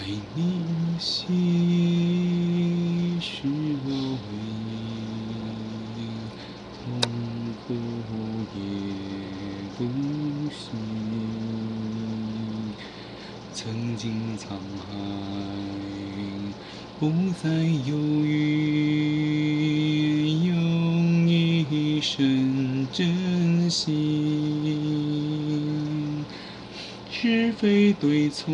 爱你的心是否会痛苦也更深？曾经沧海，不再犹豫，用一生珍惜。是非对错，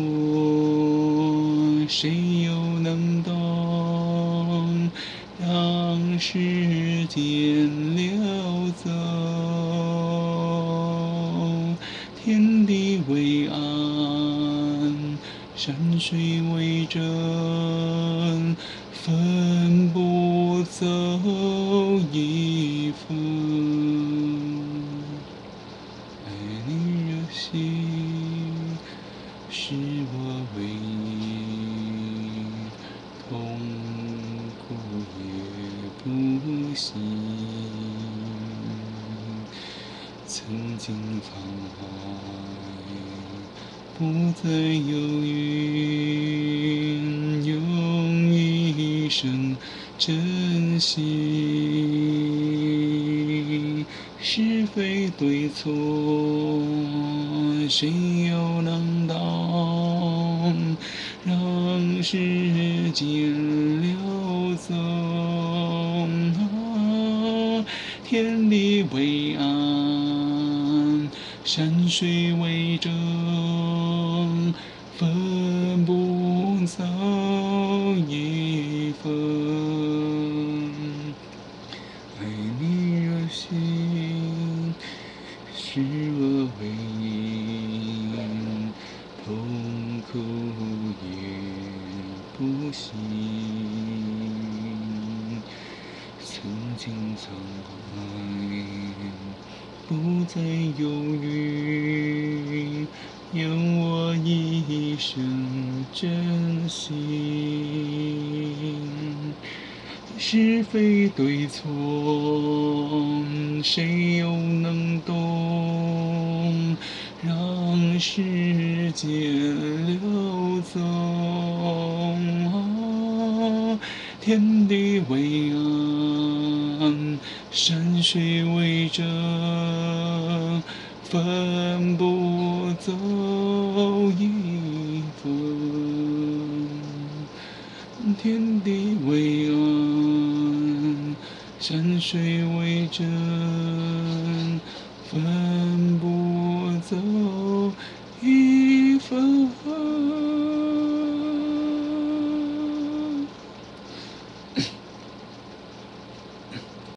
谁又能懂？让时间流走，天地为安，山水为证，分不走一分。爱你热心。是我为你痛苦也不息，曾经沧海，不再犹豫，用一生珍惜，是非对错，谁又能懂？让时间流走，天地为安，山水为证，分不走一分。爱你热心，是我为你痛苦。不息，曾经沧海，不再犹豫，用我一生珍惜。是非对错，谁又能懂？让时间流走。天地为安，山水为证，分不走一分。天地为安，山水为证，分。